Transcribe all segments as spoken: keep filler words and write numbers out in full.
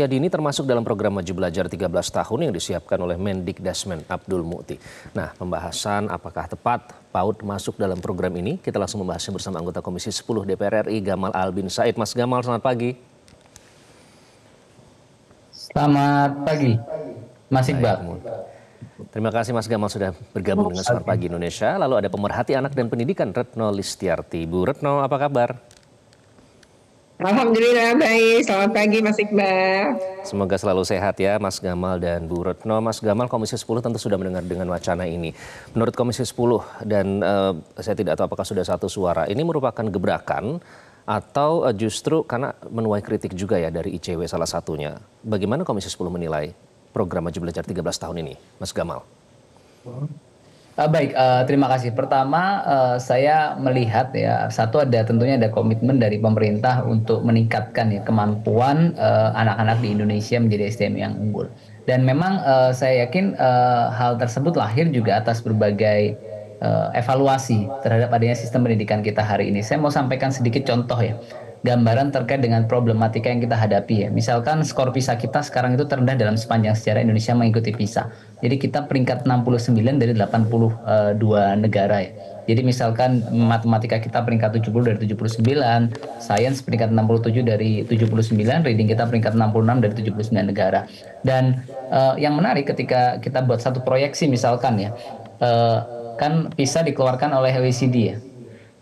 Usia dini termasuk dalam program Maju Belajar tiga belas tahun yang disiapkan oleh Mendikdasmen Abdul Mu'ti. Nah, pembahasan apakah tepat PAUD masuk dalam program ini? Kita langsung membahasnya bersama anggota Komisi sepuluh D P R R I, Gamal Albinsaid. Mas Gamal, selamat pagi. Selamat pagi, Mas Iqbal. Terima kasih Mas Gamal sudah bergabung dengan Selamat Pagi Indonesia. Lalu ada pemerhati anak dan pendidikan, Retno Listyarti. Bu Retno, apa kabar? Alhamdulillah baik, selamat pagi Mas Iqbal. Semoga selalu sehat ya Mas Gamal dan Bu Retno. Mas Gamal, Komisi sepuluh tentu sudah mendengar dengan wacana ini. Menurut Komisi sepuluh, dan uh, saya tidak tahu apakah sudah satu suara, ini merupakan gebrakan atau uh, justru karena menuai kritik juga ya dari I C W salah satunya. Bagaimana Komisi sepuluh menilai program Maju Belajar tiga belas tahun ini, Mas Gamal? Uh, baik, uh, terima kasih. Pertama, uh, saya melihat ya, satu ada tentunya ada komitmen dari pemerintah untuk meningkatkan ya kemampuan uh, anak-anak di Indonesia menjadi S D M yang unggul. Dan memang uh, saya yakin uh, hal tersebut lahir juga atas berbagai uh, evaluasi terhadap adanya sistem pendidikan kita hari ini. Saya mau sampaikan sedikit contoh ya, gambaran terkait dengan problematika yang kita hadapi ya. Misalkan skor PISA kita sekarang itu terendah dalam sepanjang sejarah Indonesia mengikuti PISA. Jadi kita peringkat enam puluh sembilan dari delapan puluh dua negara ya. Jadi misalkan matematika kita peringkat tujuh puluh dari tujuh puluh sembilan, sains peringkat enam puluh tujuh dari tujuh puluh sembilan, reading kita peringkat enam puluh enam dari tujuh puluh sembilan negara. Dan uh, yang menarik ketika kita buat satu proyeksi misalkan ya, uh, kan PISA dikeluarkan oleh O E C D ya.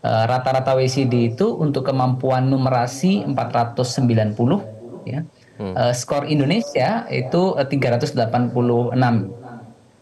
Uh, rata-rata O E C D itu untuk kemampuan numerasi empat ratus sembilan puluh ya. Hmm. Uh, skor Indonesia itu tiga ratus delapan puluh enam.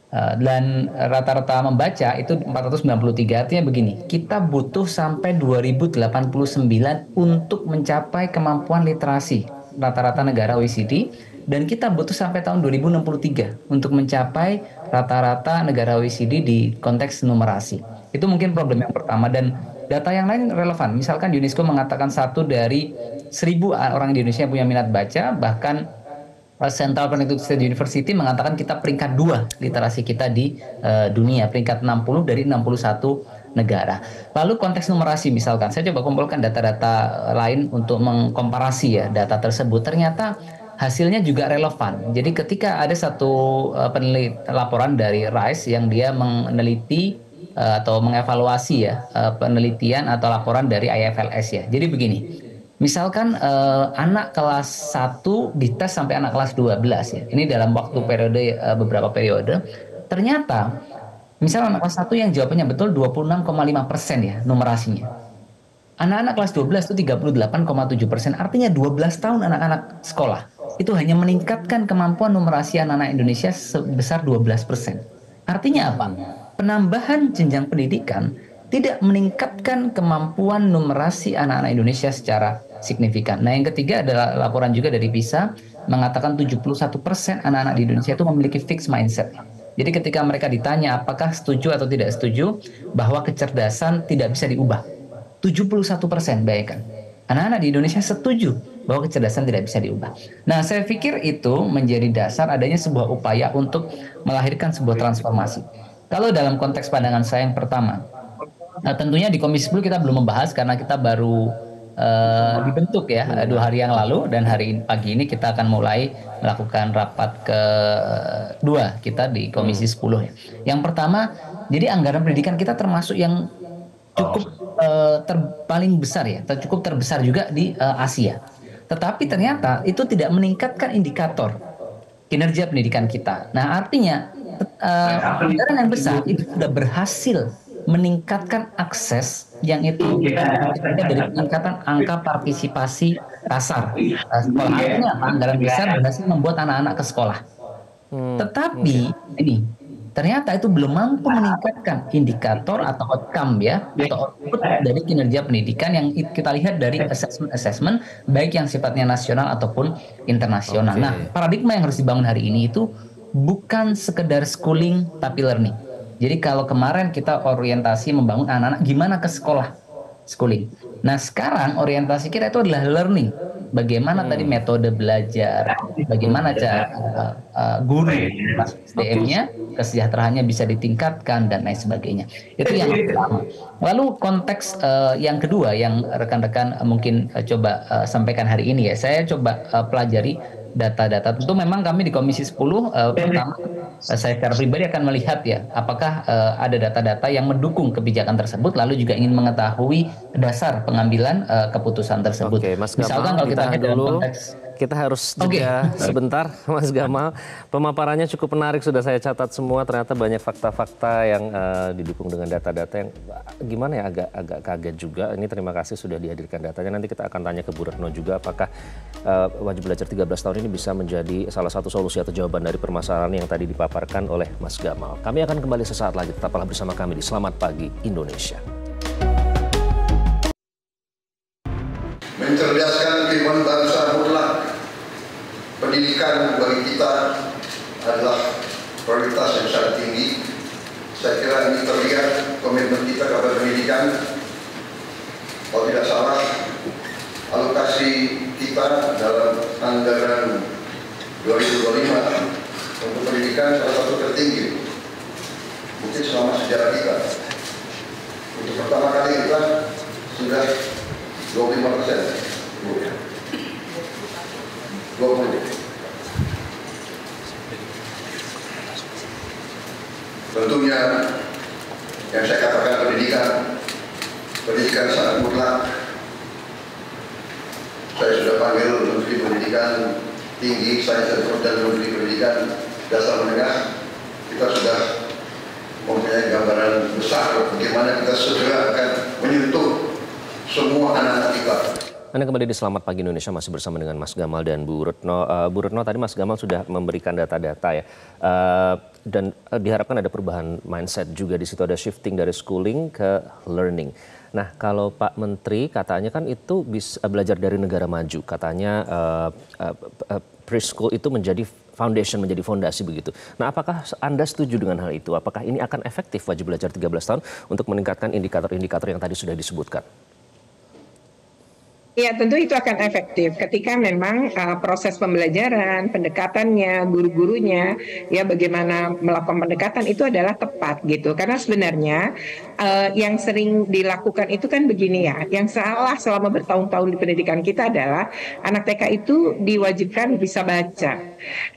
Uh, dan rata-rata membaca itu empat ratus sembilan puluh tiga. Artinya begini, kita butuh sampai dua ribu delapan puluh sembilan untuk mencapai kemampuan literasi rata-rata negara O E C D, dan kita butuh sampai tahun dua ribu enam puluh tiga untuk mencapai rata-rata negara O E C D di konteks numerasi. Itu mungkin problem yang pertama. Dan data yang lain relevan, misalkan UNESCO mengatakan satu dari seribu orang di Indonesia yang punya minat baca, bahkan Central Connecticut State University mengatakan kita peringkat dua literasi kita di uh, dunia, peringkat enam puluh dari enam puluh satu negara. Lalu konteks numerasi misalkan, saya coba kumpulkan data-data lain untuk mengkomparasi ya data tersebut, ternyata hasilnya juga relevan. Jadi ketika ada satu uh, peneliti laporan dari RICE yang dia meneliti atau mengevaluasi ya penelitian atau laporan dari I F L S ya. Jadi begini, misalkan eh, anak kelas satu dites sampai anak kelas dua belas ya. Ini dalam waktu periode eh, beberapa periode. Ternyata misalnya anak kelas satu yang jawabannya betul dua puluh enam koma lima persen ya numerasinya. Anak-anak kelas dua belas itu tiga puluh delapan koma tujuh persen. Artinya dua belas tahun anak-anak sekolah itu hanya meningkatkan kemampuan numerasi anak-anak Indonesia sebesar dua belas persen. Artinya apa? Penambahan jenjang pendidikan tidak meningkatkan kemampuan numerasi anak-anak Indonesia secara signifikan. Nah, yang ketiga adalah laporan juga dari PISA mengatakan tujuh puluh satu persen anak-anak di Indonesia itu memiliki fixed mindset. Jadi ketika mereka ditanya apakah setuju atau tidak setuju bahwa kecerdasan tidak bisa diubah, tujuh puluh satu persen, bayangkan. Anak-anak di Indonesia setuju bahwa kecerdasan tidak bisa diubah. Nah, saya pikir itu menjadi dasar adanya sebuah upaya untuk melahirkan sebuah transformasi. Kalau dalam konteks pandangan saya yang pertama, nah tentunya di Komisi sepuluh kita belum membahas karena kita baru uh, dibentuk ya dua hari yang lalu, dan hari pagi ini kita akan mulai melakukan rapat kedua kita di Komisi sepuluh. Ya. Yang pertama, jadi anggaran pendidikan kita termasuk yang cukup uh, ter, paling besar ya, ter, cukup terbesar juga di uh, Asia. Tetapi ternyata itu tidak meningkatkan indikator kinerja pendidikan kita. Nah artinya Uh, anggaran yang besar itu sudah berhasil meningkatkan akses, yang itu kita dari peningkatan angka partisipasi kasar uh, sekolah. Artinya anggaran besar berhasil membuat anak-anak ke sekolah. Hmm, Tetapi okay. ini ternyata itu belum mampu meningkatkan indikator atau outcome ya, atau output dari kinerja pendidikan yang kita lihat dari assessment-assessment baik yang sifatnya nasional ataupun internasional. Okay. Nah paradigma yang harus dibangun hari ini itu bukan sekedar schooling tapi learning. Jadi kalau kemarin kita orientasi membangun anak-anak gimana ke sekolah, schooling. Nah sekarang orientasi kita itu adalah learning. Bagaimana hmm. tadi metode belajar, bagaimana cara uh, uh, guru S D M-nya, kesejahteraannya bisa ditingkatkan dan lain sebagainya. Itu yang pertama. Lalu konteks uh, yang kedua yang rekan-rekan mungkin uh, coba uh, sampaikan hari ini ya, saya coba uh, pelajari data-data. Tentu memang kami di Komisi sepuluh uh, pertama uh, saya secara pribadi akan melihat ya apakah uh, ada data-data yang mendukung kebijakan tersebut, lalu juga ingin mengetahui dasar pengambilan uh, keputusan tersebut. Oke, Mas Gamal, misalkan kalau kita lihat dalam konteks kita harus jeda okay. sebentar, Mas Gamal. Pemaparannya cukup menarik, sudah saya catat semua. Ternyata banyak fakta-fakta yang uh, didukung dengan data-data yang gimana ya agak agak kaget juga. Ini terima kasih sudah dihadirkan datanya. Nanti kita akan tanya ke Bu Retno juga apakah uh, wajib belajar tiga belas tahun ini bisa menjadi salah satu solusi atau jawaban dari permasalahan yang tadi dipaparkan oleh Mas Gamal. Kami akan kembali sesaat lagi. Tetaplah bersama kami di Selamat Pagi Indonesia. Mencerdaskan kehidupan bangsa mutlak. Pendidikan bagi kita adalah prioritas yang sangat tinggi. Saya kira ini terlihat komitmen kita kepada pendidikan. Kalau tidak salah, alokasi kita dalam anggaran dua ribu dua puluh lima untuk pendidikan salah satu tertinggi mungkin selama sejarah kita. Untuk pertama kali kita sudah dua puluh lima persen. dua puluh. Tentunya yang saya katakan pendidikan, pendidikan sangat mutlak. Saya sudah panggil Menteri Pendidikan Tinggi, Sains dan Menteri Pendidikan Dasar Menengah. Kita sudah mempunyai gambaran besar bagaimana kita segera akan menyentuh semua anak-anak kita. Anda kembali di Selamat Pagi Indonesia, masih bersama dengan Mas Gamal dan Bu Retno. Uh, Bu Retno, tadi Mas Gamal sudah memberikan data-data ya, uh, dan uh, diharapkan ada perubahan mindset juga di situ, ada shifting dari schooling ke learning. Nah, kalau Pak Menteri katanya kan itu bisa belajar dari negara maju, katanya uh, uh, uh, preschool itu menjadi foundation, menjadi fondasi begitu. Nah, apakah Anda setuju dengan hal itu? Apakah ini akan efektif wajib belajar tiga belas tahun untuk meningkatkan indikator-indikator yang tadi sudah disebutkan? Ya, tentu itu akan efektif ketika memang uh, proses pembelajaran, pendekatannya, guru-gurunya, ya bagaimana melakukan pendekatan itu adalah tepat gitu. Karena sebenarnya uh, yang sering dilakukan itu kan begini ya, yang salah selama bertahun-tahun di pendidikan kita adalah anak T K itu diwajibkan bisa baca.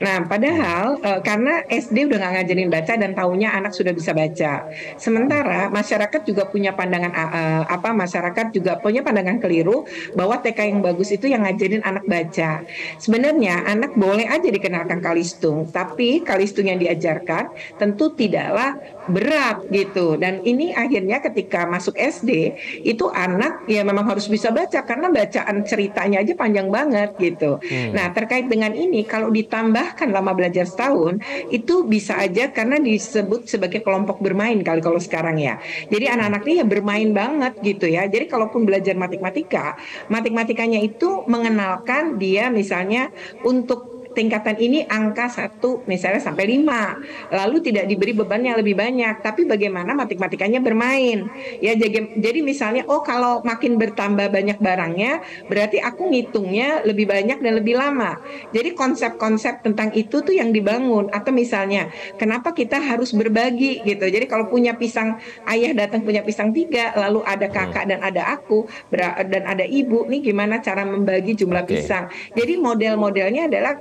Nah, padahal uh, karena S D udah nggak ngajarin baca dan taunya anak sudah bisa baca. Sementara masyarakat juga punya pandangan uh, apa? Masyarakat juga punya pandangan keliru bahwa T K yang bagus itu yang ngajarin anak baca. Sebenarnya anak boleh aja dikenalkan kalistung, tapi kalistung yang diajarkan tentu tidaklah berat gitu. Dan ini akhirnya ketika masuk S D itu anak ya memang harus bisa baca karena bacaan ceritanya aja panjang banget gitu. Hmm. Nah, terkait dengan ini kalau ditambahkan lama belajar setahun itu bisa aja karena disebut sebagai kelompok bermain kali kalau sekarang ya. Jadi anak-anak ini ya bermain banget gitu ya. Jadi kalaupun belajar matematika, matematikanya itu mengenalkan dia misalnya untuk tingkatan ini angka satu misalnya sampai lima, lalu tidak diberi beban yang lebih banyak, tapi bagaimana matematikanya bermain ya. Jadi misalnya oh kalau makin bertambah banyak barangnya berarti aku ngitungnya lebih banyak dan lebih lama. Jadi konsep-konsep tentang itu tuh yang dibangun. Atau misalnya kenapa kita harus berbagi gitu. Jadi kalau punya pisang, ayah datang punya pisang tiga, lalu ada kakak dan ada aku dan ada ibu, nih gimana cara membagi jumlah okay. pisang. Jadi model-modelnya adalah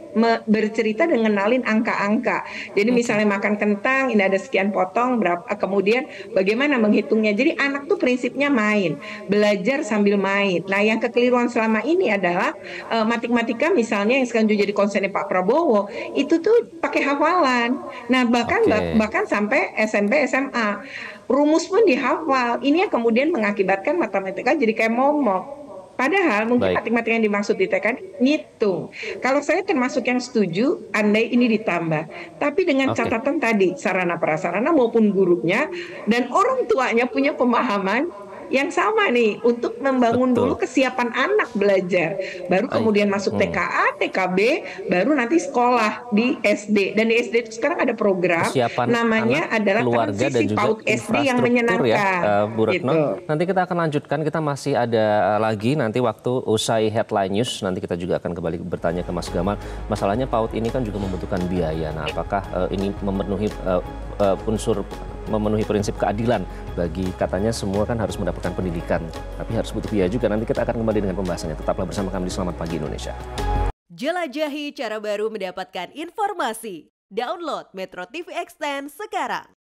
bercerita dan ngenalin angka-angka. Jadi misalnya makan kentang, ini ada sekian potong, berapa, kemudian bagaimana menghitungnya. Jadi anak tuh prinsipnya main, belajar sambil main. Nah, yang kekeliruan selama ini adalah uh, matematika misalnya yang sekarang jadi konsennya Pak Prabowo, itu tuh pakai hafalan. Nah, bahkan okay. bahkan sampai S M P S M A rumus pun dihafal. Ini yang kemudian mengakibatkan matematika jadi kayak momok. Padahal mungkin matematika yang dimaksud di T K ngitung. Kalau saya termasuk yang setuju, andai ini ditambah. Tapi dengan okay. catatan tadi, sarana prasarana maupun gurunya dan orang tuanya punya pemahaman yang sama nih untuk membangun Betul. dulu kesiapan anak belajar, baru kemudian Ay. masuk T K A, T K B, baru nanti sekolah di S D. Dan di S D itu sekarang ada program kesiapan namanya adalah transisi PAUD S D yang menyenangkan. Ya, uh, Bu Retno, gitu. Nanti kita akan lanjutkan, kita masih ada lagi nanti waktu usai headline news. Nanti kita juga akan kembali bertanya ke Mas Gamal. Masalahnya PAUD ini kan juga membutuhkan biaya. Nah, apakah uh, ini memenuhi uh, uh, unsur memenuhi prinsip keadilan bagi katanya semua kan harus mendapatkan pendidikan, tapi harus butuh biaya juga. Nanti kita akan kembali dengan pembahasannya. Tetaplah bersama kami di Selamat Pagi Indonesia. Jelajahi cara baru mendapatkan informasi. Download Metro T V Extend sekarang.